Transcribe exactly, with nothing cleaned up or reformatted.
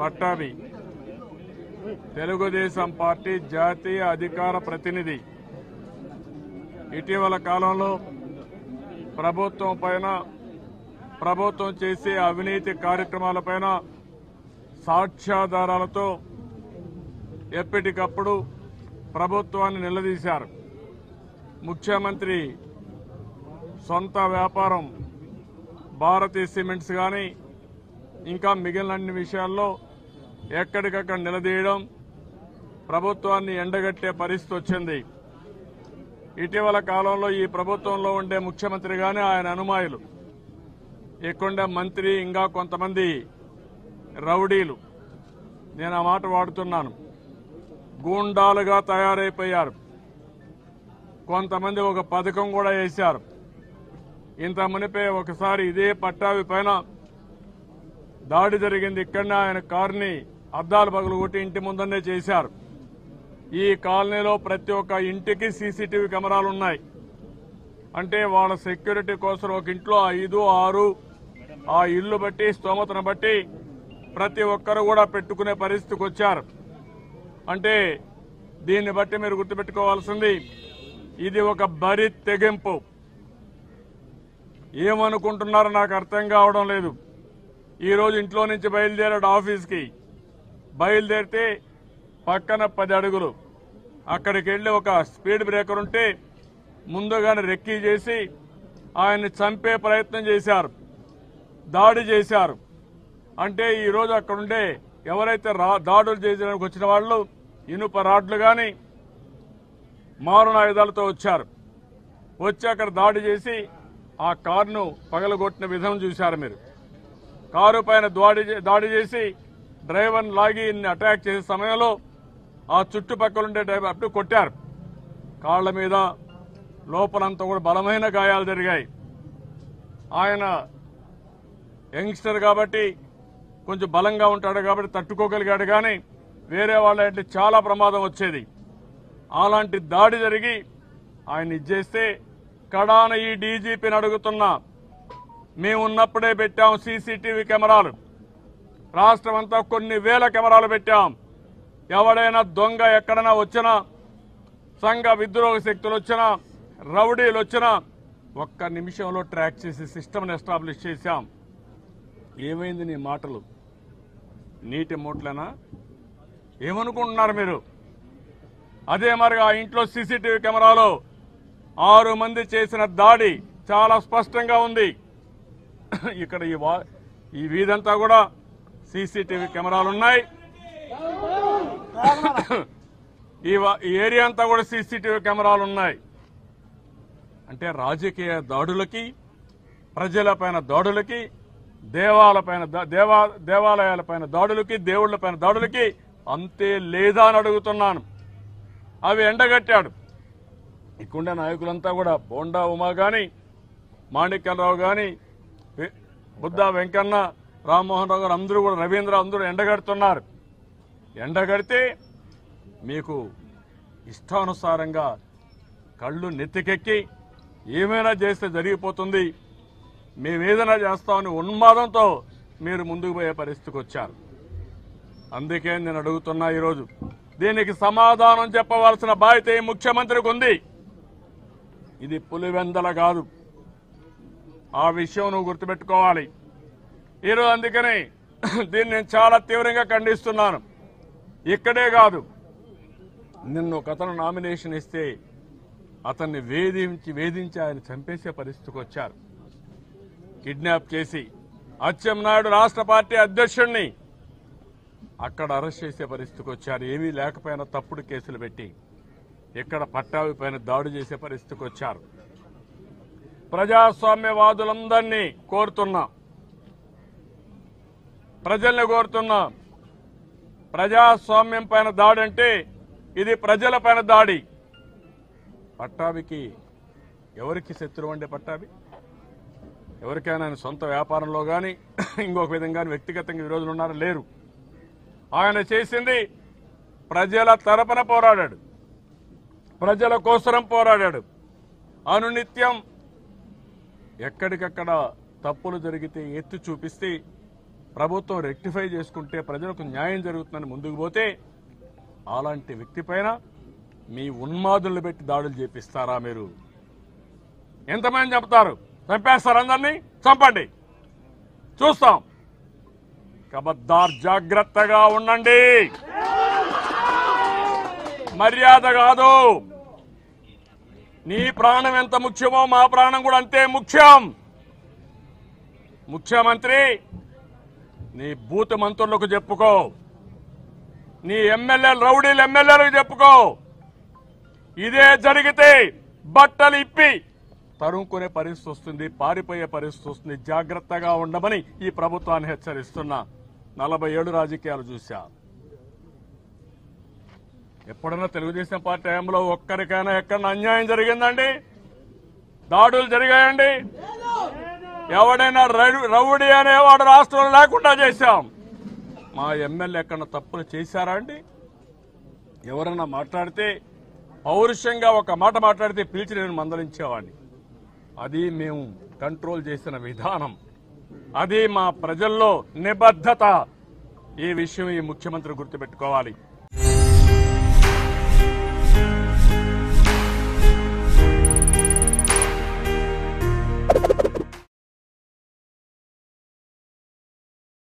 Pattabhi Telugu Desam party జాతీయ అధికార ప్రతినిధి. ఇటీవల కాలంలో ప్రభుత్వం పైన ప్రభుత్వం చేసే అవినీతి కార్యక్రమాలపైన సాక్ష్యాధారాలతో ఎప్పటికప్పుడు ప్రభుత్వాన్ని నిలదీశారు. ముఖ్యమంత్రి సొంత వ్యాపారం భారతీ సిమెంట్స్ కానీ ఇంకా మిగిలిన అన్ని విషయాల్లో ఎక్కడికక్కడ నిలదీయడం, ప్రభుత్వాన్ని ఎండగట్టే పరిస్థితి వచ్చింది. ఇటీవల కాలంలో ఈ ప్రభుత్వంలో ఉండే ముఖ్యమంత్రి కానీ ఆయన అనుమాయులు, ఎక్కువ మంత్రి, ఇంకా కొంతమంది రౌడీలు, నేను ఆ మాట వాడుతున్నాను, గూండాలుగా తయారైపోయారు. కొంతమంది ఒక పథకం కూడా వేశారు. ఇంత మునిపే ఒకసారి ఇదే పట్టాభి పైన దాడి జరిగింది. ఇక్కడనే ఆయన కారుని అద్దాలు పగులు కొట్టి ఇంటి ముందనే చేశారు. ఈ కాలనీలో ప్రతి ఒక్క ఇంటికి సీసీటీవీ కెమెరాలు ఉన్నాయి. అంటే వాళ్ళ సెక్యూరిటీ కోసం ఒక ఇంట్లో ఐదు ఆరు ఆ ఇల్లు బట్టి స్తోమతను బట్టి ప్రతి ఒక్కరు కూడా పెట్టుకునే పరిస్థితికి వచ్చారు. అంటే దీన్ని బట్టి మీరు గుర్తుపెట్టుకోవాల్సింది, ఇది ఒక బరి తెగింపు. ఏమనుకుంటున్నారో నాకు అర్థం కావడం లేదు. ఈరోజు ఇంట్లో నుంచి బయలుదేరాడు ఆఫీస్కి, బయలుదేరితే పక్కన పది అడుగులు అక్కడికి వెళ్ళి ఒక స్పీడ్ బ్రేకర్ ఉంటే ముందుగానే రెక్కీ చేసి ఆయన్ని చంపే ప్రయత్నం చేశారు, దాడి చేశారు. అంటే ఈరోజు అక్కడుండే ఎవరైతే దాడులు చేయడానికి వచ్చిన వాళ్ళు ఇనుప రాడ్లు కానీ మారణాయుధాలతో వచ్చారు. వచ్చి అక్కడ దాడి చేసి ఆ కారును పగలగొట్టిన విధం చూశారు మీరు. కారు పైన దాడి దాడి చేసి డ్రైవర్ని లాగి అటాక్ చేసే సమయంలో ఆ చుట్టుపక్కల ఉండే డ్రైవర్ అప్పుడు కొట్టారు. కాళ్ల మీద లోపలంతా కూడా బలమైన గాయాలు జరిగాయి. ఆయన యంగ్స్టర్ కాబట్టి కొంచెం బలంగా ఉంటాడు కాబట్టి తట్టుకోగలిగాడు. కానీ వేరే వాళ్ళ చాలా ప్రమాదం వచ్చేది. అలాంటి దాడి జరిగి ఆయన ఇచ్చేస్తే కడాన ఈ డీజీపీని అడుగుతున్నా, మేమున్నప్పుడే పెట్టాం సీసీటీవీ కెమెరాలు, రాష్ట్రం అంతా కొన్ని వేల కెమెరాలు పెట్టాం. ఎవడైనా దొంగ ఎక్కడైనా వచ్చినా, సంఘ విద్రోహ శక్తులు వచ్చినా, రౌడీలు వచ్చినా ఒక్క నిమిషంలో ట్రాక్ చేసి సిస్టమ్ని ఎస్టాబ్లిష్ చేశాం. ఏమైంది నీ మాటలు? నీటి మూట్లనా? ఏమనుకుంటున్నారు మీరు? అదే మరి ఆ ఇంట్లో సీసీటీవీ కెమెరాలో ఆరు మంది చేసిన దాడి చాలా స్పష్టంగా ఉంది. ఇక్కడ ఈ వా ఈ వీధంతా కూడా సీసీటీవీ కెమెరాలున్నాయి. ఈ ఏరియా అంతా కూడా సీసీటీవీ కెమెరాలున్నాయి. అంటే రాజకీయ దాడులకి, ప్రజలపైన దాడులకి, దేవాలపైన దేవా దేవాలయాలపైన దాడులకి, దేవుళ్లపైన దాడులకి అంతే లేదా అని అడుగుతున్నాను. అవి ఎండగట్టాడు. ఇక్కడుండే నాయకులంతా కూడా బోండా ఉమా కానీ, మాణిక్యరావు కానీ, బుద్ధ వెంకన్న, రామ్మోహన్ రావు గారు, అందరూ కూడా రవీంద్ర, అందరూ ఎండగడుతున్నారు. ఎండగడితే మీకు ఇష్టానుసారంగా కళ్ళు నెత్తికెక్కి ఏమైనా చేస్తే జరిగిపోతుంది, మేమేదైనా చేస్తామని ఉన్మాదంతో మీరు ముందుకు పోయే పరిస్థితికి వచ్చారు. అందుకే నేను అడుగుతున్నా, ఈరోజు దీనికి సమాధానం చెప్పవలసిన బాధ్యత ఈ ముఖ్యమంత్రికి ఉంది. ఇది పులివెందల కాదు, ఆ విషయం నువ్వు గుర్తుపెట్టుకోవాలి ఈరోజు. అందుకని దీన్ని నేను చాలా తీవ్రంగా ఖండిస్తున్నాను. ఇక్కడే కాదు, నిన్ను ఒక అతను నామినేషన్ ఇస్తే అతన్ని వేధించి వేధించి ఆయన చంపేసే పరిస్థితికి వచ్చారు. కిడ్నాప్ చేసి అచ్చెన్నాయుడు రాష్ట్ర పార్టీ అధ్యక్షుడిని అక్కడ అరెస్ట్ చేసే పరిస్థితికి వచ్చారు. ఏమీ లేకపోయినా తప్పుడు కేసులు పెట్టి ఇక్కడ పట్టాభి పైన దాడి చేసే పరిస్థితికి వచ్చారు. ప్రజాస్వామ్యవాదులందరినీ కోరుతున్నా, ప్రజల్ని కోరుతున్నా, ప్రజాస్వామ్యం పైన దాడి అంటే ఇది ప్రజల పైన దాడి. పట్టాభికి ఎవరికి శత్రువు అండి? పట్టాభి ఎవరికైనా ఆయన సొంత వ్యాపారంలో కానీ ఇంకొక విధంగా వ్యక్తిగతంగా ఈ రోజులు ఉన్నారా? లేరు. ఆయన చేసింది ప్రజల తరపున పోరాడాడు, ప్రజల కోసం పోరాడాడు. అనునిత్యం ఎక్కడికక్కడ తప్పులు జరిగితే ఎత్తి చూపిస్తే ప్రభుత్వం రెక్టిఫై చేసుకుంటే ప్రజలకు న్యాయం జరుగుతుందని ముందుకు పోతే అలాంటి వ్యక్తిపైన మీ ఉన్మాదులను పెట్టి దాడులు చేపిస్తారా? మీరు ఎంతమంది చెప్తారు? చంపేస్తారు, అందరినీ చంపండి, చూస్తాం. కబద్దార్, జాగ్రత్తగా ఉండండి. మర్యాద కాదు. నీ ప్రాణం ఎంత ముఖ్యమో మా ప్రాణం కూడా అంతే ముఖ్యం. ముఖ్యమంత్రి నీ బూత మంత్రులకు చెప్పుకో, నీ ఎమ్మెల్యేలు రౌడీలు ఎమ్మెల్యేలకు చెప్పుకో. ఇదే జరిగితే బట్టలు ఇప్పి తరుముకునే పరిస్థితి వస్తుంది, పారిపోయే పరిస్థితి వస్తుంది. జాగ్రత్తగా ఉండమని ఈ ప్రభుత్వాన్ని హెచ్చరిస్తున్నా. నలభై ఏడు రాజకీయాలు చూశా. ఎప్పుడన్నా తెలుగుదేశం పార్టీ హయాంలో ఒక్కరికైనా ఎక్కడన్నా అన్యాయం జరిగిందండి? దాడులు జరిగాయండి? ఎవడైనా రౌడీ అనేవాడు రాష్ట్రంలో లేకుండా చేశాం. మా ఎమ్మెల్యే ఎక్కడన్నా తప్పులు చేశారా అండి? ఎవరన్నా మాట్లాడితే పౌరుషంగా ఒక మాట మాట్లాడితే పిలిచి నేను మందలించేవాడిని. అది మేము కంట్రోల్ చేసిన విధానం, అది మా ప్రజల్లో నిబద్ధత. ఈ విషయం ఈ ముఖ్యమంత్రి గుర్తుపెట్టుకోవాలి.